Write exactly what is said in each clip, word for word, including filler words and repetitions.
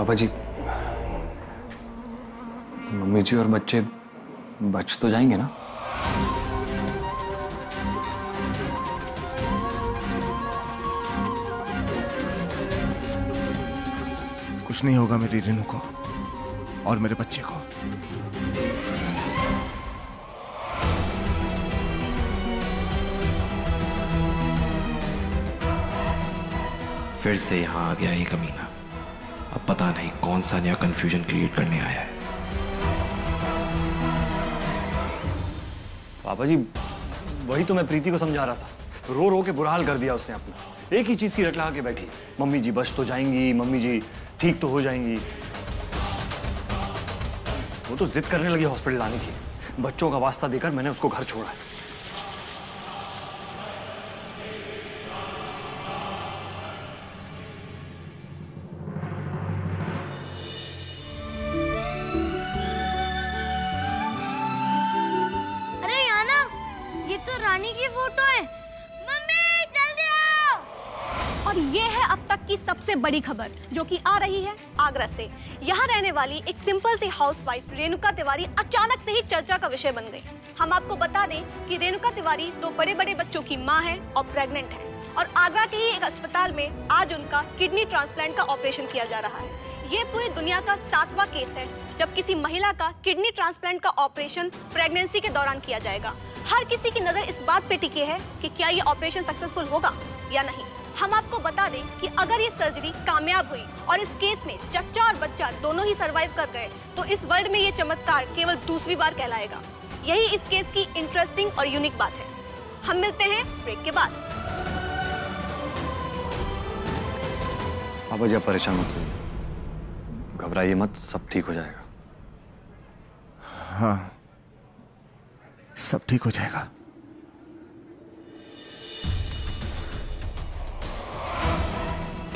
पापा जी, मम्मी जी और बच्चे बच तो जाएंगे ना? कुछ नहीं होगा मेरी रेनू को और मेरे बच्चे को। फिर से यहां आ गया ये कमीना। अब पता नहीं कौन सा नया कंफ्यूजन क्रिएट करने आया है। पापा जी, वही तो मैं प्रीति को समझा रहा था। रो रो के बुरा हाल कर दिया उसने अपना। एक ही चीज की रट लगा के बैठी। मम्मी जी बच तो जाएंगी, मम्मी जी ठीक तो हो जाएंगी। वो तो जिद करने लगी हॉस्पिटल लाने की। बच्चों का वास्ता देकर मैंने उसको घर छोड़ा। बड़ी खबर जो कि आ रही है आगरा से। यहाँ रहने वाली एक सिंपल सी हाउसवाइफ रेणुका तिवारी अचानक से ही चर्चा का विषय बन गई। हम आपको बता दें कि रेणुका तिवारी दो बड़े बड़े बच्चों की मां है और प्रेग्नेंट है, और आगरा के ही एक अस्पताल में आज उनका किडनी ट्रांसप्लांट का ऑपरेशन किया जा रहा है। ये पूरी दुनिया का सातवां केस है जब किसी महिला का किडनी ट्रांसप्लांट का ऑपरेशन प्रेगनेंसी के दौरान किया जाएगा। हर किसी की नजर इस बात पे टिकी है कि क्या ये ऑपरेशन सक्सेसफुल होगा या नहीं। हम आपको बता दें कि अगर ये सर्जरी कामयाब हुई और इस केस में चच्चा और बच्चा दोनों ही सरवाइव कर गए तो इस वर्ल्ड में ये चमत्कार केवल दूसरी बार कहलाएगा। यही इस केस की इंटरेस्टिंग और यूनिक बात है। हम मिलते हैं ब्रेक के बाद। आप परेशान मत होइए, घबराइए मत, सब ठीक हो जाएगा। हाँ, सब ठीक हो जाएगा।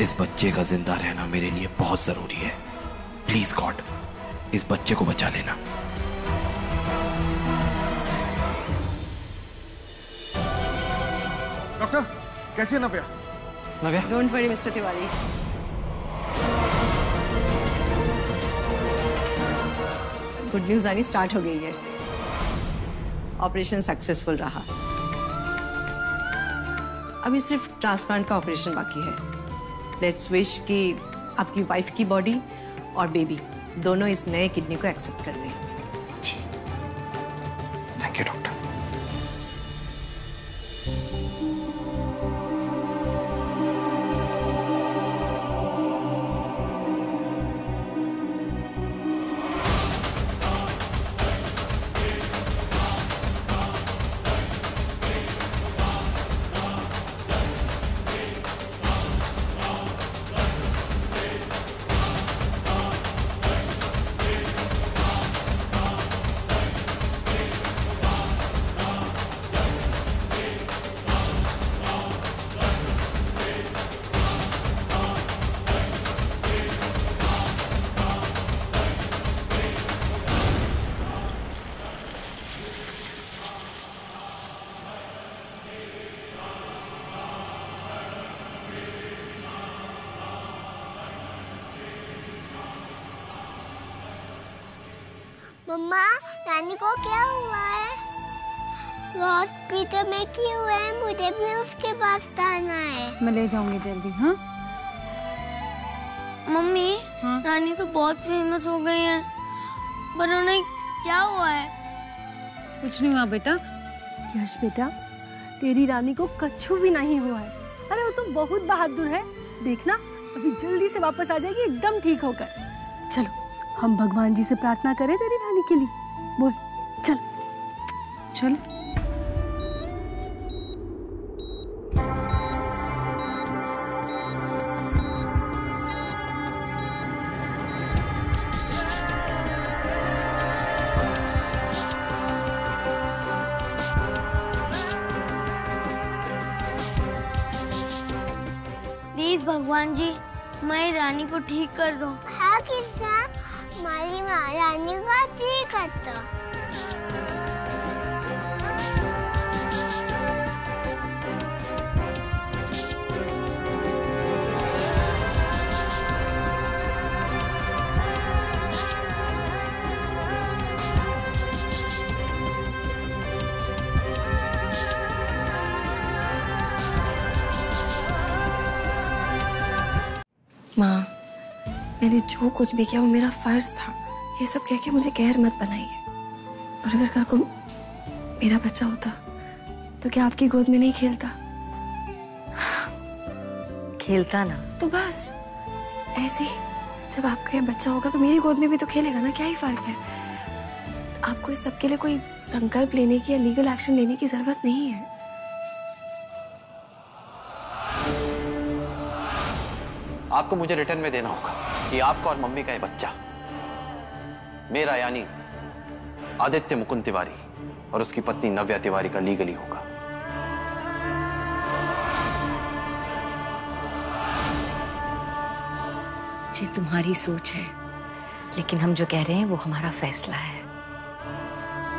इस बच्चे का जिंदा रहना मेरे लिए बहुत जरूरी है। प्लीज गॉड, इस बच्चे को बचा लेना। डॉक्टर, कैसी है Navya? Navya? Don't worry mister Tiwari. Good news आनी स्टार्ट हो गई है। ऑपरेशन सक्सेसफुल रहा। अभी सिर्फ ट्रांसप्लांट का ऑपरेशन बाकी है। लेट्स विश कि आपकी वाइफ की बॉडी और बेबी दोनों इस नए किडनी को एक्सेप्ट कर लें। Thank you doctor. मम्मा, रानी को क्या हुआ है? वो हॉस्पिटल में क्यों है? मुझे भी उसके पास जाना है। मैं ले जाऊंगी जल्दी। हाँ मम्मी, हाँ? रानी तो बहुत फेमस हो गई है, पर उन्हें क्या हुआ है? कुछ नहीं हुआ बेटा। यश बेटा, तेरी रानी को कछु भी नहीं हुआ है। अरे वो तो बहुत बहादुर है, देखना अभी जल्दी से वापस आ जाएगी एकदम ठीक होकर। चलो हम भगवान जी से प्रार्थना करें तेरी रानी के लिए। बोल चल चल। प्लीज भगवान जी, मेरी रानी को ठीक कर दो। हाँ किस्सा, हमारी माँ रानी को ठीक कर दो। मैंने जो कुछ भी किया वो मेरा फर्ज था। ये सब कह के मुझे कहर मत बनाइए। और अगर कल को मेरा बच्चा होता तो क्या आपकी गोद में नहीं खेलता? खेलता ना। तो बस ऐसे ही जब आपका ये बच्चा होगा तो मेरी गोद में भी तो खेलेगा ना, क्या ही फर्क है। आपको इस सब के लिए कोई संकल्प लेने की या लीगल एक्शन लेने की जरूरत नहीं है। आपको मुझे रिटर्न में देना होगा कि आपका और मम्मी का ये बच्चा मेरा यानी आदित्य मुकुंद तिवारी और उसकी पत्नी नव्या तिवारी का लीगली होगा। जी तुम्हारी सोच है, लेकिन हम जो कह रहे हैं वो हमारा फैसला है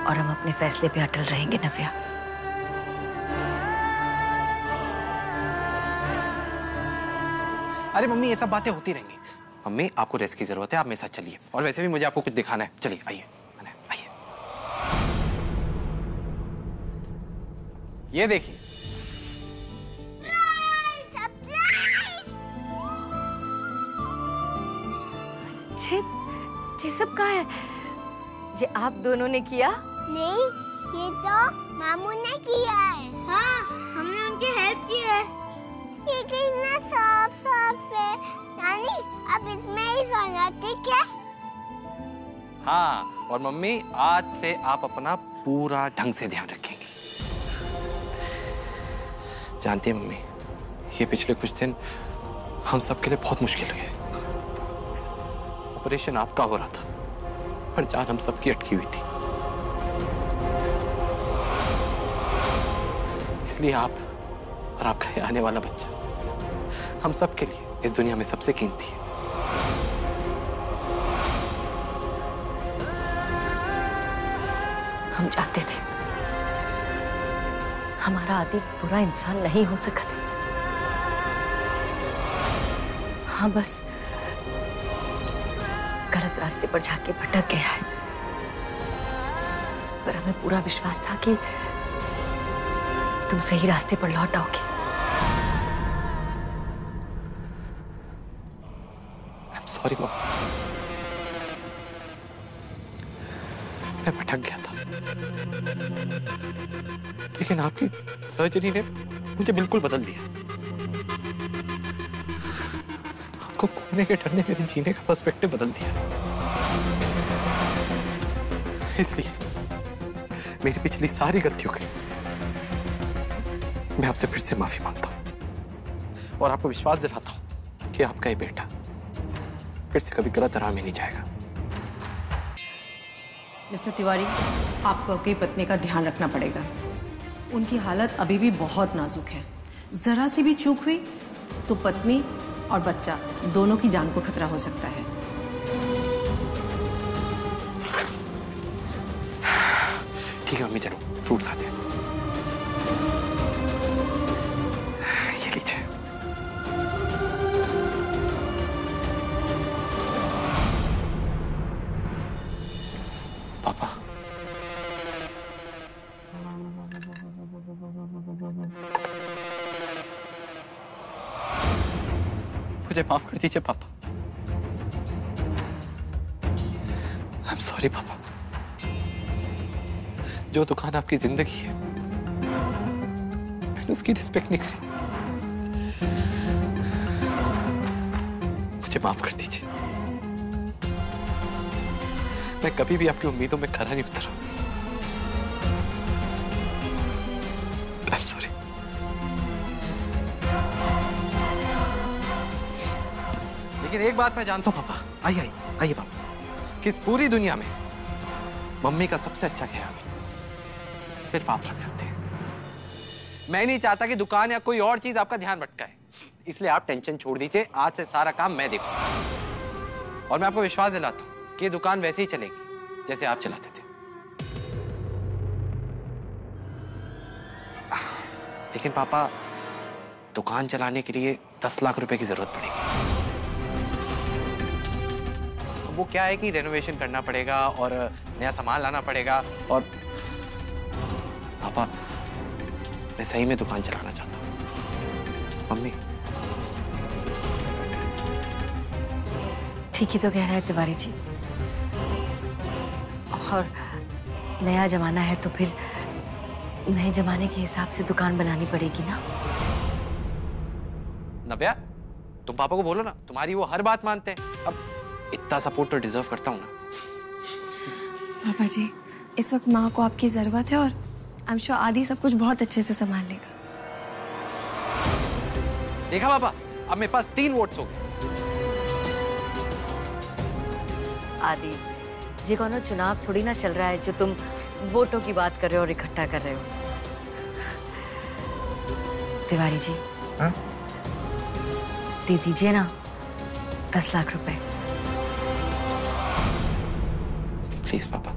और हम अपने फैसले पे अटल रहेंगे नव्या। अरे मम्मी ये सब बातें होती रहेंगी। मम्मी आपको रेस्ट की जरूरत है, आप मेरे साथ चलिए। और वैसे भी मुझे आपको कुछ दिखाना है, चलिए आइए। ये देखिए ये सब का है जे आप दोनों ने किया? नहीं, ये तो मामू ने किया है। हाँ, हमने उनकी हेल्प की है। ये कितना साफ साफ है नानी, अब इसमें ही सोना ठीक है। हाँ, और मम्मी आज से आप अपना पूरा ढंग से ध्यान रखेंगी। जानती है मम्मी, ये पिछले कुछ दिन हम सब के लिए बहुत मुश्किल हुए। ऑपरेशन आपका हो रहा था पर जान हम सबकी अटकी हुई थी, इसलिए आप और आपका आने वाला बच्चा हम सब के लिए इस दुनिया में सबसे कीमती है। हम जानते थे हमारा आदि बुरा इंसान नहीं हो सकता। हाँ, बस गलत रास्ते पर जाके भटक गया है, पर हमें पूरा विश्वास था कि तुम सही रास्ते पर लौट आओगे। आई एम सॉरी मॉम, मैं भटक गया था, लेकिन आपकी सर्जरी ने मुझे बिल्कुल बदल दिया। आपको खोने के डर ने मेरे जीने का पर्सपेक्टिव बदल दिया। इसलिए मेरी पिछली सारी गलतियों के मैं आपसे फिर से माफी मांगता हूं और आपको विश्वास दिलाता हूं कि आपका ये बेटा फिर से कभी गलत राह में नहीं जाएगा। मिस्टर तिवारी, आपको आपकी पत्नी का ध्यान रखना पड़ेगा। उनकी हालत अभी भी बहुत नाजुक है, जरा सी भी चूक हुई तो पत्नी और बच्चा दोनों की जान को खतरा हो सकता है। ठीक है मम्मी, चलो फ्रूट खाते हैं। मुझे माफ कर दीजिए पापा। आई एम सॉरी पापा। जो दुकान आपकी जिंदगी है मैंने उसकी रिस्पेक्ट नहीं करी, मुझे माफ कर दीजिए। मैं कभी भी आपकी उम्मीदों में खरा नहीं उतरा। I am sorry. एक बात मैं जानता हूं पापा, आइए आइए आइए पापा, कि इस पूरी दुनिया में मम्मी का सबसे अच्छा ख्याल सिर्फ आप रख सकते हैं। मैं नहीं चाहता कि दुकान या कोई और चीज आपका ध्यान भटकाए, इसलिए आप टेंशन छोड़ दीजिए। आज से सारा काम मैं देखूंगा और मैं आपको विश्वास दिलाता हूं कि दुकान वैसे ही चलेगी जैसे आप चलाते थे। लेकिन पापा, दुकान चलाने के लिए दस लाख रुपए की जरूरत पड़ेगी। वो क्या है कि रेनोवेशन करना पड़ेगा और नया सामान लाना पड़ेगा। और पापा, मैं सही में दुकान चलाना चाहता हूँ। मम्मी ठीक ही तो कह रहा है तिवारी जी। और नया जमाना है तो फिर नए जमाने के हिसाब से दुकान बनानी पड़ेगी ना। नव्या, तुम पापा को बोलो ना, तुम्हारी वो हर बात मानते हैं। अब इतना सपोर्ट तो डिजर्व करता हूँ ना। पापा जी, इस वक्त माँ को आपकी जरूरत है और आई एम श्योर आदि सब कुछ बहुत अच्छे से संभाल लेगा। देखा पापा, अब मेरे पास तीन वोट्स हो गए। आदि, ये कौनो चुनाव थोड़ी ना चल रहा है जो तुम वोटों की बात कर रहे हो और इकट्ठा कर रहे हो। तिवारी जी, हाँ? दे दीजिए ना दस लाख रुपए। प्लीज पापा।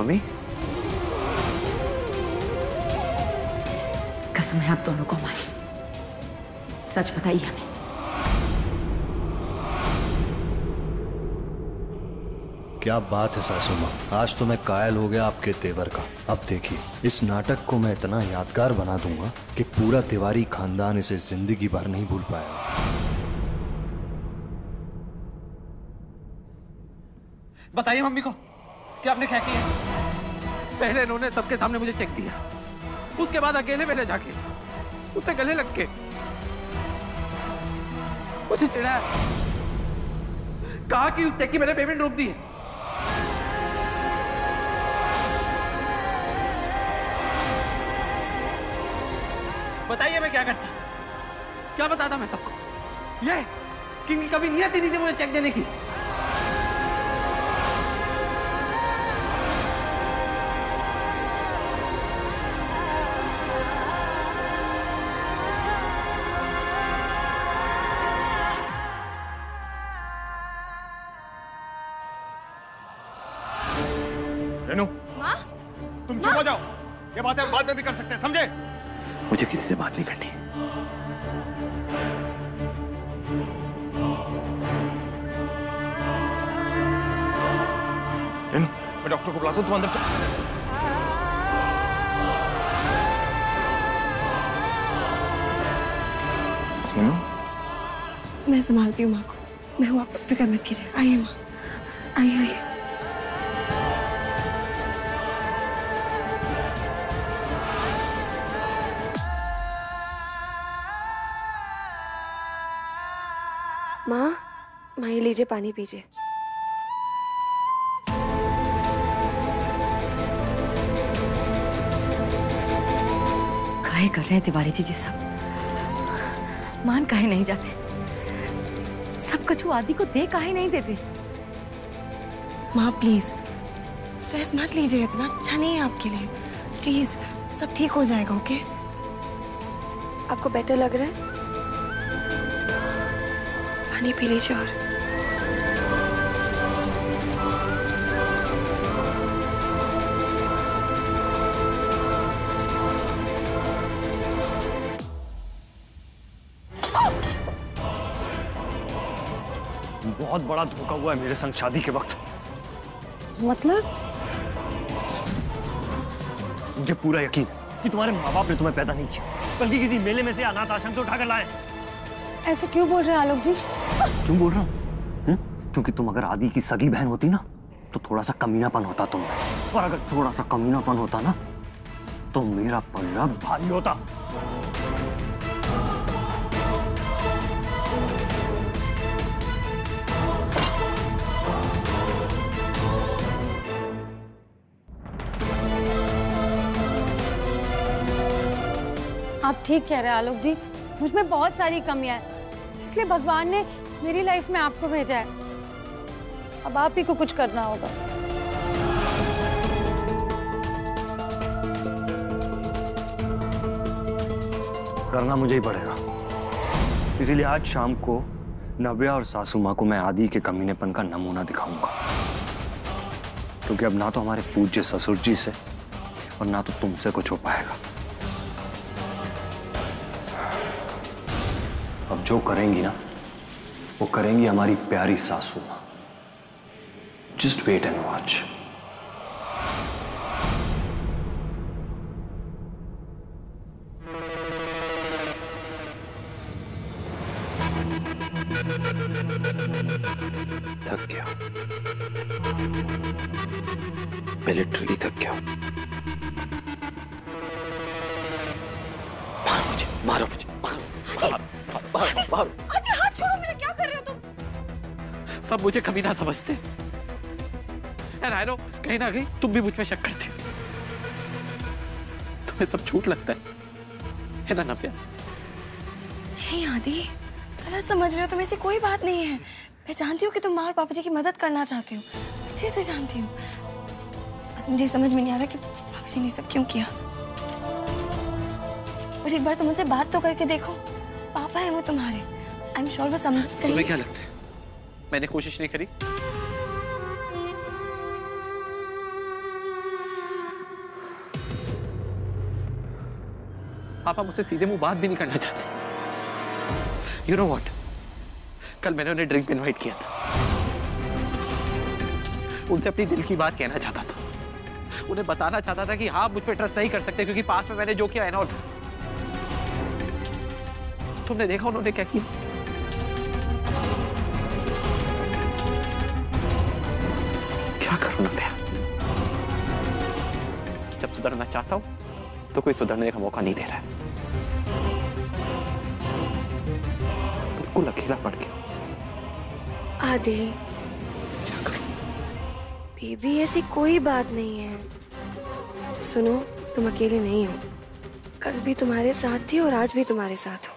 मम्मी, कसम है आप दोनों को हमारी, सच बताइए हमें। क्या बात है सासू माँ, आज तो मैं कायल हो गया आपके तेवर का। अब देखिए, इस नाटक को मैं इतना यादगार बना दूंगा कि पूरा तिवारी खानदान इसे जिंदगी भर नहीं भूल पाएगा। बताइए मम्मी को क्या आपने क्या किया? पहले इन्होंने सबके सामने मुझे चेक दिया, उसके बाद अकेले में ले जाके उससे गले लग के मुझे चिढ़ाया, कहा कि उस चेक की मैंने पेमेंट रोक दी है। बताइए मैं क्या करता, क्या बताता मैं सबको? ये कि कभी नियत ही नहीं थी मुझे चेक देने की। रेनू, माँ, तुम चुप हो जाओ। ये बातें हम बाद में भी कर सकते हैं, समझे? मुझे किसी से बात नहीं करनी। रेनू, मैं डॉक्टर को बुलाता हूँ, तुम अंदर चलो। रेनू, मैं संभालती हूँ माँ को, मैं हूँ, आप फिक्र मत कीजिए। आइए माँ, आइए आइए। माँ, माँ ये लीजिए पानी पीजिए। काहे कर रहे हैं तिवारी जी, जैसा मान काहे नहीं जाते? सब कछु आदि को दे काहे नहीं देते? माँ प्लीज स्ट्रेस मत लीजिए, इतना अच्छा नहीं है आपके लिए। प्लीज सब ठीक हो जाएगा, ओके? आपको बेटर लग रहा है? पानी पी लीजिए। और बहुत बड़ा धोखा हुआ है मेरे संग शादी के वक्त। मतलब? मुझे पूरा यकीन कि तुम्हारे माँ बाप ने तुम्हें पैदा नहीं किया, बल्कि किसी मेले में से अनाथ आश्रम से उठाकर लाए। ऐसे क्यों बोल रहे हैं आलोक जी? क्यों बोल रहा हूँ? क्योंकि तुम अगर आदि की सगी बहन होती ना तो थोड़ा सा कमीनापन होता तुम, और अगर थोड़ा सा कमीनापन होता ना तो मेरा पल्ला भारी होता। आप ठीक कह रहे हैं आलोक जी, मुझ में बहुत सारी कमियां हैं, इसलिए भगवान ने मेरी लाइफ में आपको भेजा है। अब आप ही को कुछ करना होगा। करना मुझे ही पड़ेगा। इसीलिए आज शाम को नव्या और सासू माँ को मैं आदि के कमीनेपन का नमूना दिखाऊंगा, क्योंकि अब ना तो हमारे पूज्य ससुर जी से और ना तो तुमसे कुछ हो पाएगा। अब जो करेंगी ना वो करेंगी हमारी प्यारी सासू माँ। Just wait and watch. थक गया हूं, मैं लिटरली थक गया हूं। मारो मुझे, मारो मुझे, मारो, मारो, मारो। अरे हाथ छोड़ो मेरा, क्या कर रहे हो तुम? सब मुझे कभी ना समझते, एंड आई नो कहीं ना कहीं तुम भी मुझ पे शक करती हो, तुम्हें सब झूठ लगता है, है ना नव्या? नहीं आदि, गलत समझ रहे हो तुम, ऐसी कोई बात नहीं है। मैं जानती हूँ कि तुम माँ और पापा जी की मदद करना चाहती हो, अच्छे से जानती हूँ, बस मुझे समझ में नहीं आ रहा कि पापा जी ने सब क्यों किया। और एक बार तुम उनसे बात तो करके देखो, पापा है वो तुम्हारे, आई एम श्योर वो समझ करेंगे। तुम्हें क्या लगता है मैंने कोशिश नहीं करी? पापा मुझसे सीधे मुंह बात भी नहीं करना चाहते। यू नो व्हाट, कल मैंने उन्हें ड्रिंक पे इन्वाइट किया था, उनसे अपनी दिल की बात कहना चाहता था, उन्हें बताना चाहता था कि हाँ मुझ पे ट्रस्ट नहीं कर सकते क्योंकि पास में मैंने जो किया है ना। तुमने देखा उन्होंने क्या किया? क्या करूं मैं? जब सुधरना चाहता हूं तो कोई सुधरने का मौका नहीं दे रहा है, बिल्कुल अकेला पड़ गया। आदि बेबी, ऐसी कोई बात नहीं है, सुनो तुम अकेले नहीं हो, कल भी तुम्हारे साथ थी और आज भी तुम्हारे साथ हो।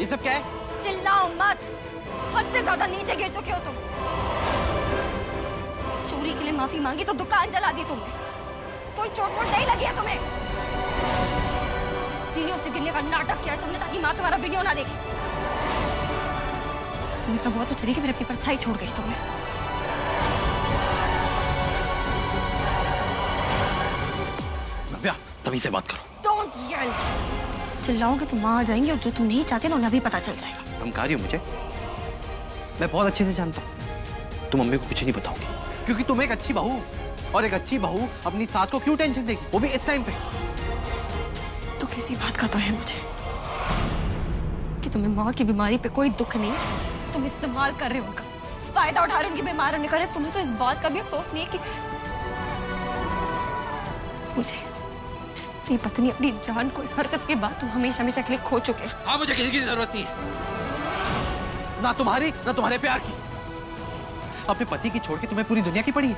ये सब क्या है? चिल्लाओ मत, हद से ज्यादा नीचे गिर चुके हो तुम। चोरी के लिए माफी मांगी तो दुकान जला दी तुमने, कोई चोट वोट नहीं लगी है तुम्हें, सीढ़ियों से गिरने का नाटक किया तुमने ताकि माँ तुम्हारा वीडियो ना देखे। सुमित्रा बुआ तो चली गई, मेरे अपनी परछाई छोड़ गई तुमने। नव्या तभी से बात करो। डोंट येल, चिल्लाओगे तो माँ आ जाएंगे और जो तू नहीं चाहते ना उन्हें भी पता चल जाएगा। धमका रही हो मुझे? मैं बहुत अच्छे से जानता हूँ तुम मम्मी को कुछ नहीं बताओगी, क्योंकि तुम एक अच्छी बहू, और एक अच्छी बहू अपनी सास को क्यों टेंशन देगी, वो भी इस टाइम पे। तो किसी बात का तो है मुझे कि तुम्हें माँ की बीमारी पे कोई दुख नहीं, तुम इस्तेमाल कर रहे हो उनका, फायदा उठा रहे, उनकी बीमार होने का। तुम्हें तो इस बात का भी अफसोस नहीं है कि मुझे अपनी पत्नी, अपनी जान को इस हरकत के बाद तुम हमेशा हमेशा के लिए खो चुके। हाँ मुझे किसी की जरूरत नहीं है, ना तुम्हारी ना तुम्हारे प्यार की। अपने पति की छोड़ के तुम्हें पूरी दुनिया की पड़ी है।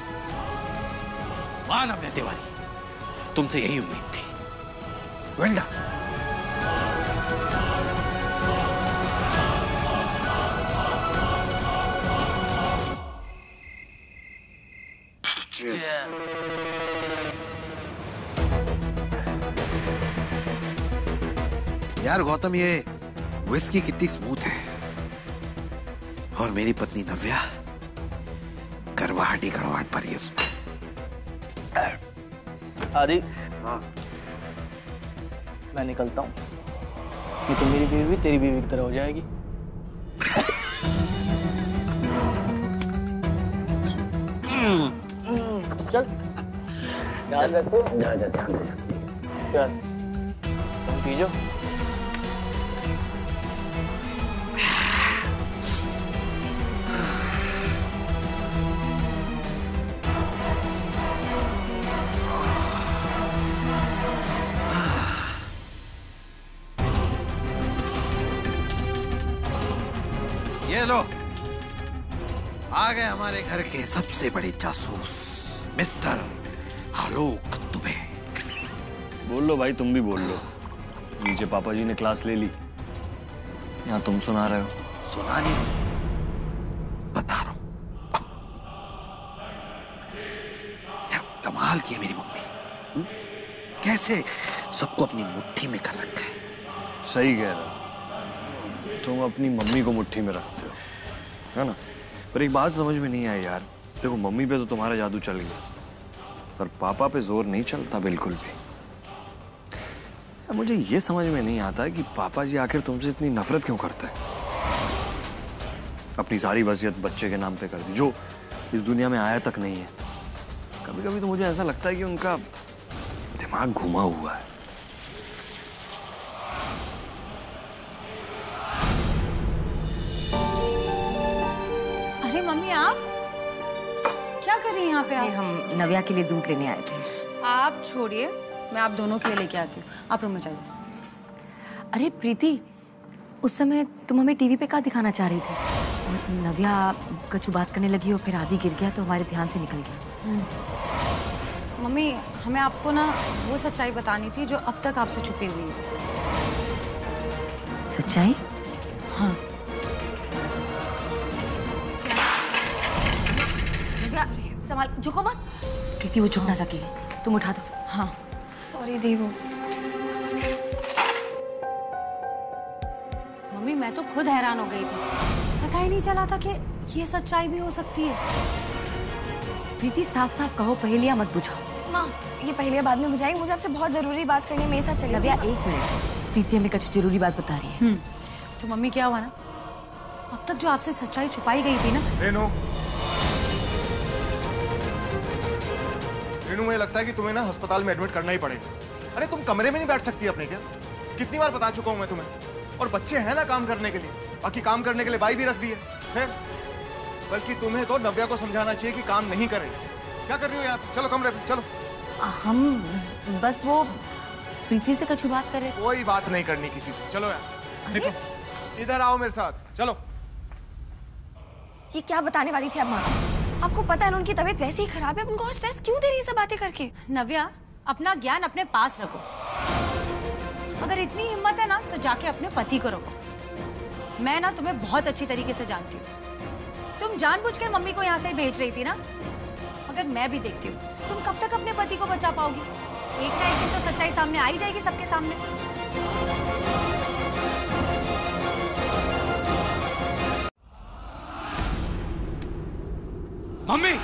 वाह नव्या तिवारी, तुमसे यही उम्मीद थी। Well done. यार गौतम, ये विस्की कितनी स्मूथ है, और मेरी पत्नी नव्या करवाहट ही करवाहट भरी है। आदि हाँ, मैं निकलता हूँ, नहीं तो मेरी बीवी तेरी बीवी की तरह हो जाएगी। चल ध्यान रखो, जा जा ध्यान रखो। चल तुम पीजो। लो, आ गए हमारे घर के सबसे बड़े जासूस मिस्टर आलोक दुबे। बोल लो भाई, तुम भी बोल लो। नीचे पापा जी ने क्लास ले ली, यहाँ तुम सुना रहे हो। सुना नहीं, बता रहा हूं। यार कमाल की है मेरी मम्मी, कैसे सबको अपनी मुट्ठी में कर रखा है। सही कह रहा, तुम अपनी मम्मी को मुट्ठी में रखते हो, है ना? पर एक बात समझ में नहीं आई यार, देखो मम्मी पे तो तुम्हारा जादू चल गया, पर पापा पे जोर नहीं चलता बिल्कुल भी। मुझे ये समझ में नहीं आता कि पापा जी आखिर तुमसे इतनी नफरत क्यों करते हैं। अपनी सारी वसीयत बच्चे के नाम पे कर दी, जो इस दुनिया में आया तक नहीं है। कभी कभी तो मुझे ऐसा लगता है कि उनका दिमाग घुमा हुआ है। अरे मम्मी, आप क्या कर रही हैं यहाँ पे? आप? हम नव्या के लिए दूध लेने आए थे। आप छोड़िए, मैं आप दोनों के लिए लेके आती हूँ, आप रूम में जाइए। अरे प्रीति, उस समय तुम हमें टीवी पे क्या दिखाना चाह रही थी? नव्या कछु बात करने लगी और फिर आधी गिर गया तो हमारे ध्यान से निकल गया। मम्मी, हमें आपको ना वो सच्चाई बतानी थी जो अब तक आपसे छुपी हुई है। सच्चाई? हाँ। नव्या, संभाल, झुको मत। प्रीति, वो झुक ना सकेगी, तुम उठा दो। हाँ, सॉरी देवो। मैं तो खुद हैरान हो गई थी, पता ही नहीं चला था कि ये सच्चाई भी हो सकती है। प्रीति, साफ साफ कहो, पहेलियां मत बुझाओ। माँ, ये पहेलियां बाद में बुझाएंगे, मुझे आपसे बहुत जरूरी बात करनी है, मेरे साथ चलिए। एक मिनट, प्रीति हमें कुछ जरूरी बात बता रही है। तो मम्मी, क्या हुआ ना, अब तक जो आपसे सच्चाई छुपाई गई थी ना। रेनू, रेनू मुझे लगता है कि तुम्हें ना अस्पताल में एडमिट करना ही पड़ेगा। अरे तुम कमरे में नहीं बैठ सकती अपने? क्या कितनी बार बता चुका हूँ मैं तुम्हें। और बच्चे हैं ना काम करने के लिए, बाकी काम करने के लिए भाई भी रख दिए हैं। बल्कि तुम्हें तो नव्या को समझाना चाहिए कि काम नहीं करे। क्या कर रही हो यार? चलो कमरे पे चलो। हम बस वो प्रीति से कुछ बात कर रहे। कोई बात नहीं करनी किसी से, चलो यार इधर आओ मेरे साथ, चलो। ये क्या बताने वाली थी अब माँ? आपको पता है ना उनकी तबीयत वैसे ही खराब है, उनको और स्ट्रेस क्यों दे रही है सब बातें करके? नव्या, अपना ज्ञान अपने पास रखो। अगर इतनी हिम्मत है ना तो जाके अपने पति को रोको। मैं ना तुम्हें बहुत अच्छी तरीके से जानती हूँ, तुम जानबूझकर मम्मी को यहाँ से भेज रही थी ना। अगर मैं भी देखती हूँ तुम कब तक अपने पति को बचा पाओगी। एक ना एक दिन तो सच्चाई सामने आ ही जाएगी सबके सामने। मम्मी,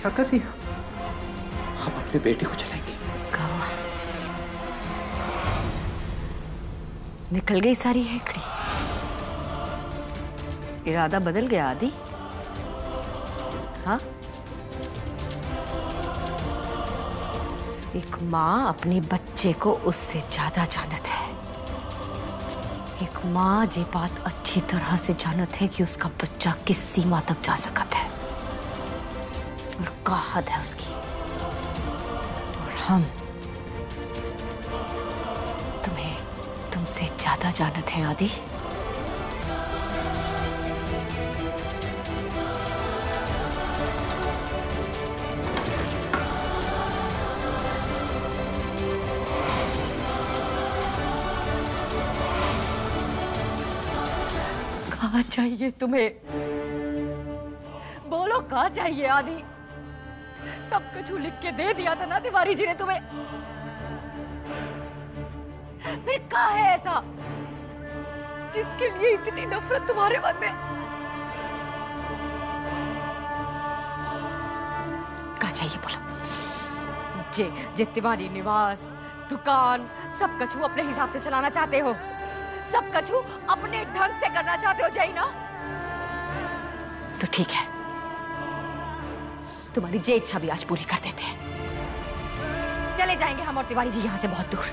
क्या कर रही हो? हम अपने बेटे को चलाएंगे। निकल गई सारी हैकड़ी, इरादा बदल गया आदि। हाँ, एक माँ अपने बच्चे को उससे ज्यादा जानत है। एक माँ ये बात अच्छी तरह से जानत है कि उसका बच्चा किस सीमा तक जा सकता है, हद है उसकी। और हम तुम्हें तुमसे ज्यादा जानते हैं आदि। कहाँ चाहिए तुम्हें? बोलो कहाँ चाहिए आदि? सब कुछ लिख के दे दिया था ना तिवारी जी ने तुम्हें, फिर क्या है ऐसा जिसके लिए इतनी नफरत तुम्हारे मन में? क्या चाहिए बोलो? जे जे तिवारी निवास, दुकान, सब कुछ अपने हिसाब से चलाना चाहते हो, सब कुछ अपने ढंग से करना चाहते हो, जय ना? तो ठीक है, तुम्हारी जे इच्छा भी आज पूरी कर देते हैं। चले जाएंगे हम और तिवारी जी यहाँ से बहुत दूर,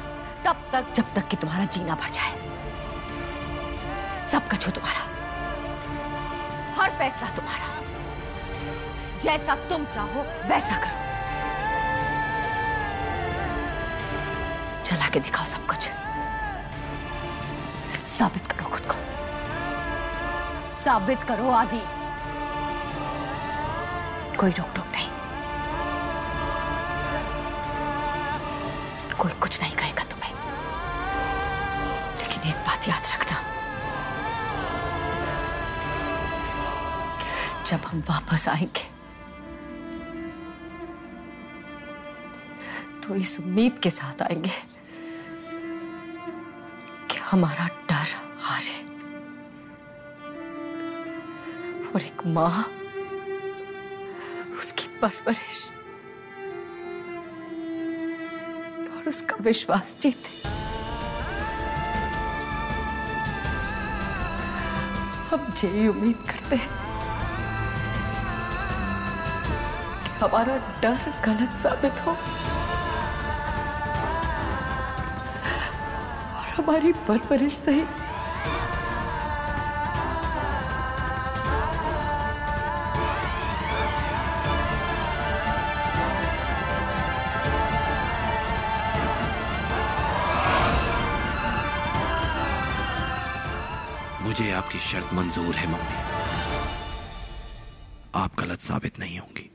तब तक जब तक कि तुम्हारा जीना भर जाए। सब कुछ तुम्हारा, हर फैसला तुम्हारा, जैसा तुम चाहो वैसा करो। चला के दिखाओ सब कुछ, साबित करो खुद को, साबित करो आदि। कोई रोक टोक नहीं, कोई कुछ नहीं कहेगा तुम्हें, लेकिन एक बात याद रखना, जब हम वापस आएंगे तो इस उम्मीद के साथ आएंगे कि हमारा डर हारे। और एक माँ, उसकी परवरिश और उसका विश्वास जीते। हम यही उम्मीद करते हैं कि हमारा डर गलत साबित हो और हमारी परवरिश सही मुझे आपकी शर्त मंजूर है मम्मी, आप गलत साबित नहीं होंगी।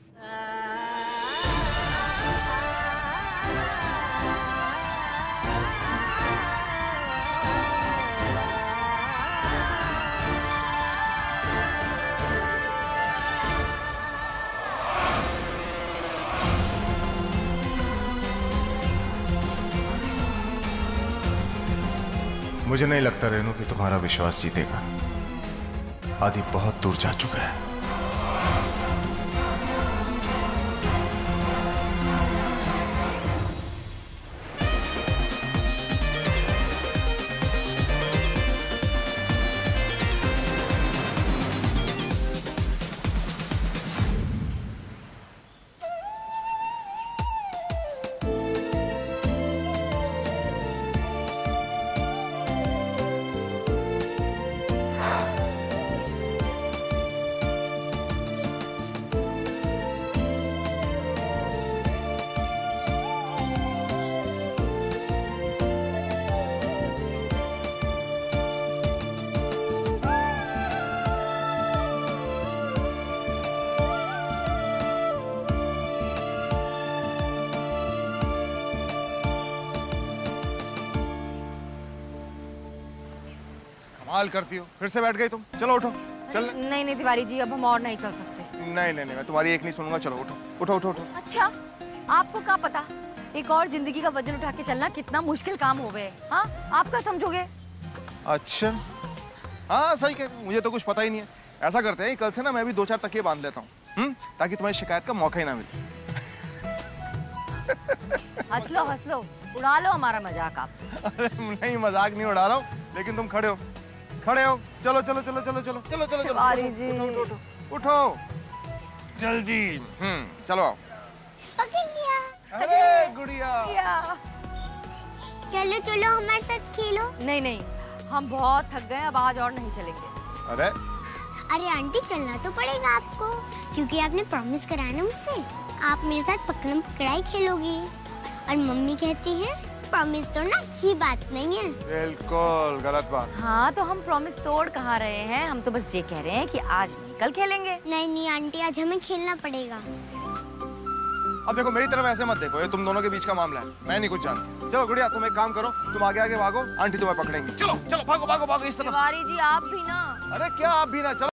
मुझे नहीं लगता रेनू कि तुम्हारा विश्वास जीतेगा। आदि बहुत दूर जा चुका करती हो, फिर से बैठ गई तुम। चलो उठो, चल। नहीं नहीं तिवारी जी, अब हम और नहीं चल सकते। नहीं नहीं नहीं, मैं तुम्हारी एक नहीं सुनूंगा। चलो उठो उठो उठो उठो। अच्छा, आपको क्या पता एक और जिंदगी का वजन उठा के चलना कितना मुश्किल काम हो गए। हाँ, आप क्या समझोगे? अच्छा, हाँ सही कह, मुझे तो कुछ पता ही नहीं है। ऐसा करते हैं, कल से ना मैं भी दो चार तकिए बांध लेता हूँ ताकि तुम्हें शिकायत का मौका ही ना मिले। हंस लो हंस लो, उड़ा लो हमारा मजाक आप। अरे नहीं, मजाक नहीं उड़ा रहा हूँ, लेकिन तुम खड़े हो खड़े हो। चलो चलो चलो चलो चलो चलो चलो चलो उठो उठो उठो उठो जल्दी। हम्म चलो आओ। पकड़ लिया। अरे गुड़िया, चलो चलो हमारे साथ खेलो। नहीं नहीं, हम बहुत थक गए, अब आज और नहीं चलेंगे। अरे अरे आंटी, चलना तो पड़ेगा आपको, क्योंकि आपने प्रॉमिस करा ना मुझसे, आप मेरे साथ पकड़म पकड़ाई खेलोगी। और मम्मी कहती है प्रॉमिस तोड़ना अच्छी बात नहीं है। बिल्कुल गलत बात। हाँ तो हम प्रॉमिस तोड़ कहाँ रहे हैं, हम तो बस ये कह रहे हैं कि आज नहीं कल खेलेंगे। नहीं नहीं आंटी, आज हमें खेलना पड़ेगा। अब देखो मेरी तरफ ऐसे मत देखो, ये तुम दोनों के बीच का मामला है, मैं नहीं कुछ जानती। चलो गुड़िया, तुम एक काम करो, तुम आगे आगे भागो, आंटी तुम्हें पकड़ेंगी। चलो चलो भागो भागो भागो इस तरफ। तिवारी जी आप भी ना। अरे क्या आप भी ना, चलो।